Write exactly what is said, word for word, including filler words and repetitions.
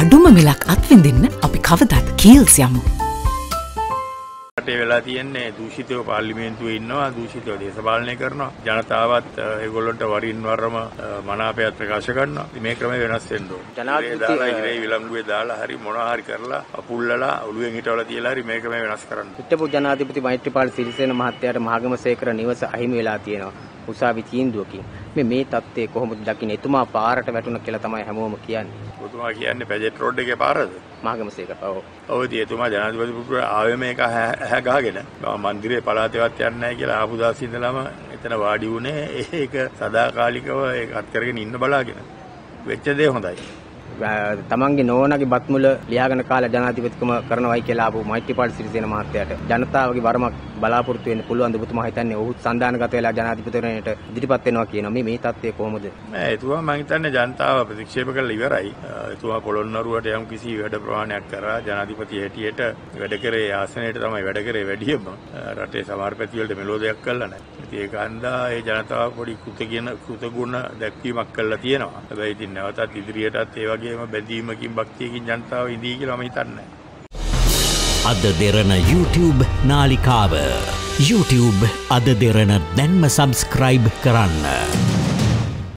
අඩුම මිලක් අත්විඳින්න අපි කවදාත් කීල්ස් යමු. රටේ වෙලා තියෙන්නේ දූෂිතව පාර්ලිමේන්තුවේ ඉන්නවා, දූෂිතව දේශපාලනය කරනවා, ජනතාවත් ඒගොල්ලන්ට වරින් වරම මනාපයත් ප්‍රකාශ කරනවා. මේ ක්‍රමය වෙනස් වෙන්න ඕනේ. ජනාධිපති ඉරේ විලම්බුවේ දාලා හරි මොනවා හරි කරලා අපුල්ලලා ඔළුවෙන් හිටවලා තියලා හරි මේ ක්‍රමය වෙනස් කරන්න. හිටපු ජනාධිපති මෛත්‍රීපාල සිරිසේන මහත්තයාට මහාගමසේකර නිවස අහිමි වෙලා තියෙනවා. උසාවි තීන්දුවකින් මේ මේ තත්ත්වය කොහොමද දකින්නේ? එතුමා පාරට වැටුණා කියලා තමයි හැමෝම කියන්නේ. ඔතුමා කියන්නේ බජට් රෝඩ් එකේ පාරද? මහාගමසේකර. ඔව්. ඔව්දී එතුමා ජනාධිපති පුත්‍රයා ආවේ මේක හැ ගහගෙන. මන්දිරේ පළාතේවත් යන්නේ නැහැ කියලා ආපු දාසේ ඉඳලාම එතන වාඩි වුණේ ඒක සදාකාලිකව ඒකත් කරගෙන ඉන්න බලාගෙන. වෙච්ච දේ හොඳයි. තමන්ගේ නෝනාගේ බත් මුල ලියාගෙන කාලා ජනාධිපතිකම කරනවායි කියලා ආපු මෛත්‍රීපාල සිරිසේන මහත්තයාට ජනතාවගේ වරමක් බලාපොරොත්තු වෙන්න පුළුවන් ද ඔබතුමා හිතන්නේ? ඔහුත් සන්දානගත වෙලා ජනාධිපතිවරණයට ඉදිරිපත් වෙනවා කියනවා. මේ මේ තත්ත්වය කොහොමද? නෑ, එතුමා මම හිතන්නේ ජනතාව ප්‍රතික්ෂේප කරලා ඉවරයි. එතුමා පොළොන්නරුවට යම් කිසි වැඩ ප්‍රමාණයක් කරා ජනාධිපති හැටියට වැඩ කරේ ආසනයට තමයි වැඩ කරේ වැඩියම. රටේ සමහර පැතිවලට මෙලෝ දෙයක් කළා නෑ. ඉතින් ඒක අන්දා ඒ ජනතාව පොඩි කෘතගුණ කෘතගුණ දැක්වීමක් කළා තියෙනවා. හැබැයි ඉතින් නැවතත් ඉදිරියටත් ඒ වගේ බැදීමකින් භක්තියකින් ජනතාව ඉදී කියලා මම හිතන්නේ. අද දෙරණ YouTube නාලිකාව. YouTube අද දෙරණ දැන්ම subscribe කරන්න.